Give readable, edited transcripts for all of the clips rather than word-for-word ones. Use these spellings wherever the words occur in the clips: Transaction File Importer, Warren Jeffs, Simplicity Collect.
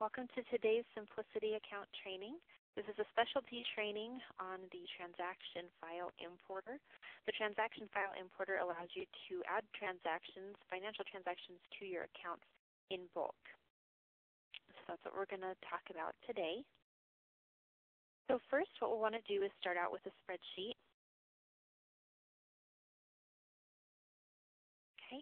Welcome to today's Simplicity Account Training. This is a specialty training on the Transaction File Importer. The Transaction File Importer allows you to add transactions, financial transactions, to your accounts in bulk. So that's what we're going to talk about today. So first, what we'll want to do is start out with a spreadsheet. Okay.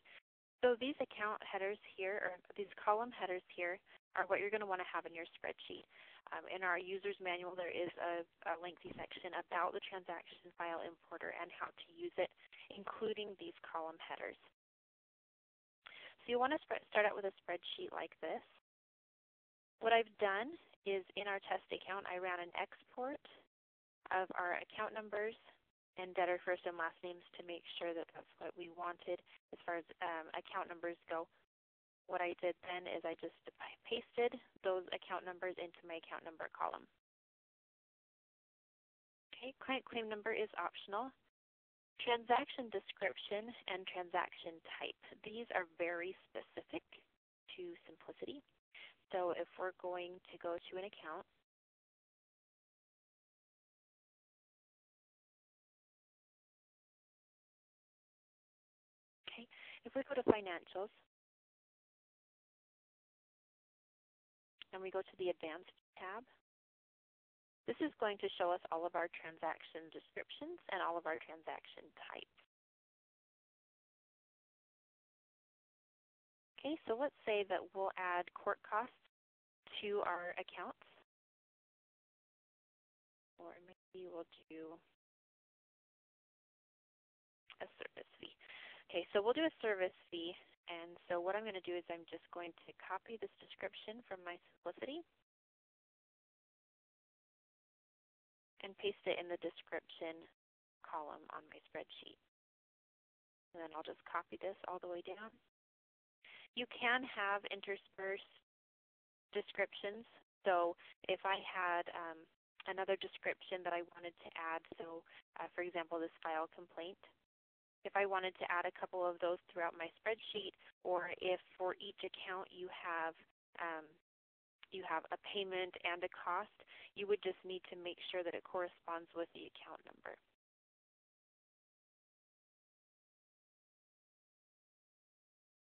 So these account headers here, or these column headers here, are what you're going to want to have in your spreadsheet. In our user's manual, there is a lengthy section about the Transaction File Importer and how to use it, including these column headers. So you want to start out with a spreadsheet like this. What I've done is in our test account, I ran an export of our account numbers and debtor first and last names to make sure that that's what we wanted as far as account numbers go. What I did then is I just pasted those account numbers into my account number column. Okay, client claim number is optional. Transaction description and transaction type. These are very specific to Simplicity. So if we're going to go to an account, if we go to Financials, and we go to the Advanced tab, this is going to show us all of our transaction descriptions and all of our transaction types. Okay, so let's say that we'll add court costs to our accounts, or maybe we'll do a service fee. Okay, so we'll do a service fee, and so what I'm going to do is I'm just going to copy this description from my Simplicity and paste it in the description column on my spreadsheet. And then I'll just copy this all the way down. You can have interspersed descriptions, so if I had another description that I wanted to add, so for example, this file complaint, if I wanted to add a couple of those throughout my spreadsheet, or if for each account you have a payment and a cost, you would just need to make sure that it corresponds with the account number.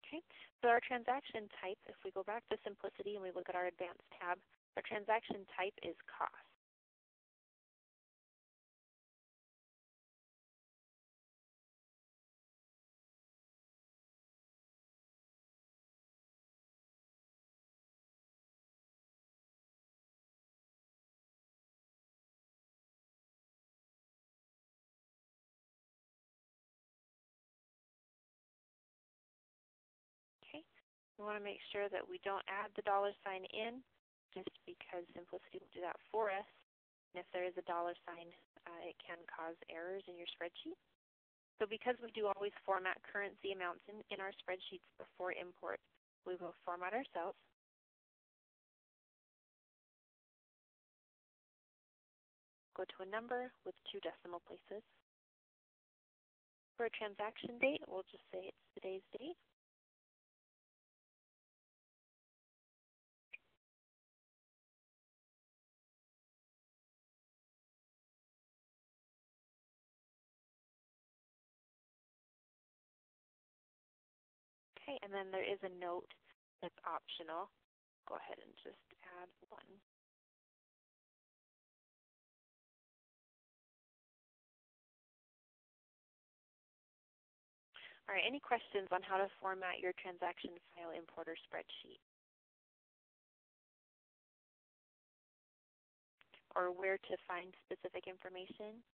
Okay, so our transaction type, if we go back to Simplicity and we look at our Advanced tab, our transaction type is cost. We want to make sure that we don't add the $ in, just because Simplicity will do that for us. And if there is a $, it can cause errors in your spreadsheet. So because we do always format currency amounts in our spreadsheets before import, we will format ourselves. Go to a number with 2 decimal places. For a transaction date, we'll just say it's today's date. Okay, and then there is a note that's optional. Go ahead and just add 1. All right, any questions on how to format your Transaction File Importer spreadsheet? Or where to find specific information?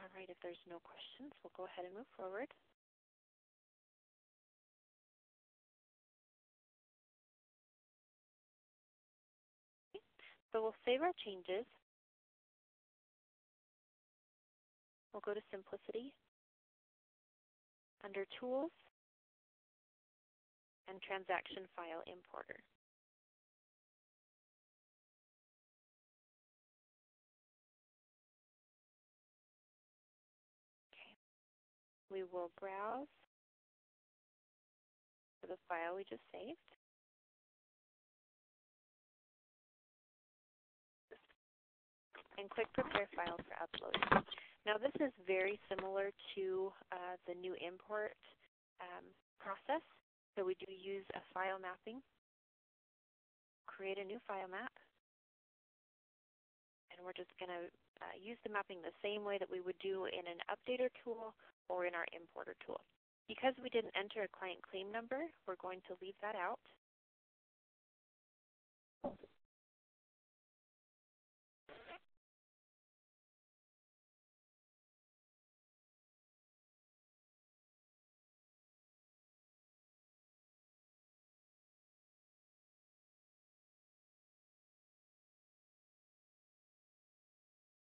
All right, if there's no questions, we'll go ahead and move forward. Okay. So we'll save our changes. We'll go to Simplicity, under Tools, and Transaction File Importer. We will browse for the file we just saved. And click Prepare File for Upload. Now this is very similar to the new import process. So we do use a file mapping. Create a new file map. And we're just going to use the mapping the same way that we would do in an updater tool or in our importer tool. Because we didn't enter a client claim number, we're going to leave that out.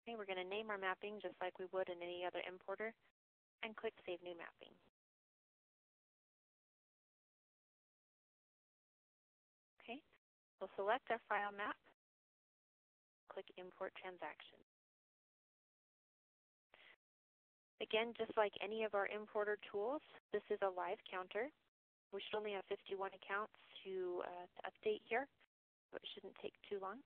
Okay, we're going to name our mapping just like we would in any other importer and click Save New Mapping. Okay, we'll select our file map, click Import Transaction. Again, just like any of our importer tools, this is a live counter. We should only have 51 accounts to update here, so it shouldn't take too long.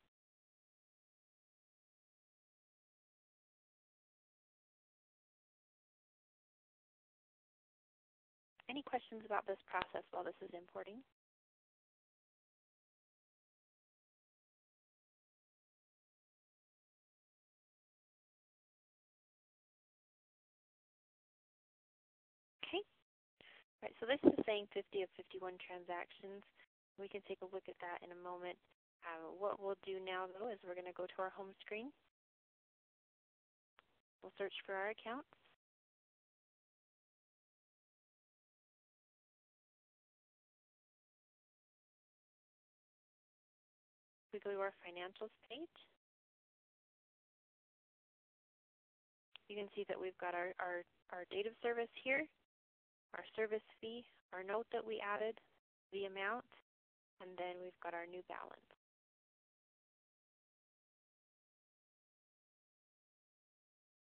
Any questions about this process while this is importing? Okay. All right, so this is saying 50 of 51 transactions. We can take a look at that in a moment. What we'll do now, though, is we're going to go to our home screen. We'll search for our accounts. We go to our financials page. You can see that we've got our date of service here, our service fee, our note that we added, the amount, and then we've got our new balance.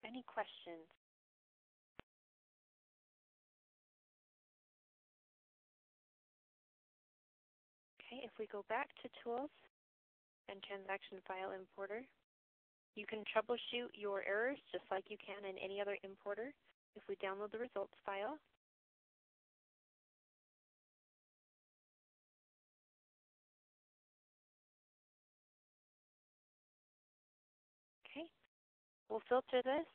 Any questions? Okay, if we go back to Tools and Transaction File Importer, you can troubleshoot your errors just like you can in any other importer. If we download the results file, okay, we'll filter this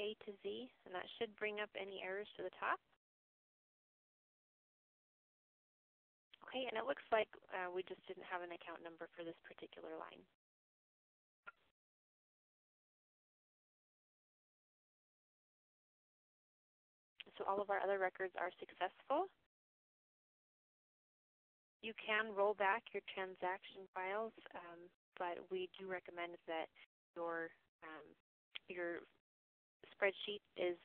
A to Z, and that should bring up any errors to the top. Okay, and it looks like we just didn't have an account number for this particular line. So all of our other records are successful. You can roll back your transaction files, but we do recommend that your spreadsheet is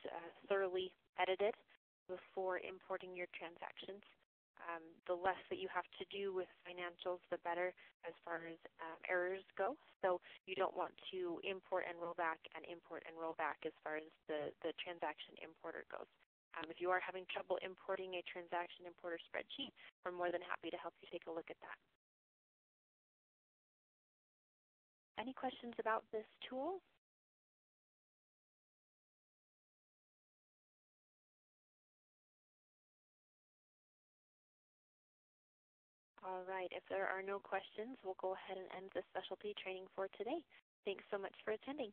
thoroughly edited before importing your transactions. The less that you have to do with financials, the better as far as errors go. So you don't want to import and roll back and import and roll back as far as the transaction importer goes. If you are having trouble importing a transaction importer spreadsheet, we're more than happy to help you take a look at that. Any questions about this tool? All right, if there are no questions, we'll go ahead and end this specialty training for today. Thanks so much for attending.